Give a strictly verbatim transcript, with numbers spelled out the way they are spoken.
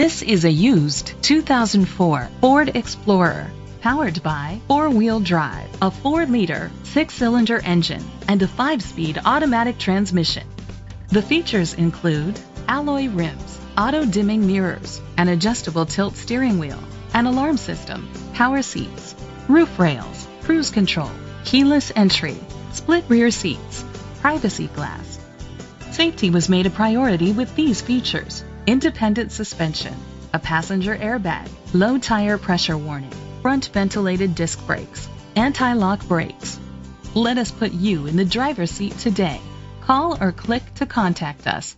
This is a used two thousand four Ford Explorer, powered by four-wheel drive, a four liter, six cylinder engine, and a five speed automatic transmission. The features include alloy rims, auto-dimming mirrors, an adjustable tilt steering wheel, an alarm system, power seats, roof rails, cruise control, keyless entry, split rear seats, privacy glass. Safety was made a priority with these features: independent suspension, a passenger airbag, low tire pressure warning, front ventilated disc brakes, anti-lock brakes. Let us put you in the driver's seat today. Call or click to contact us.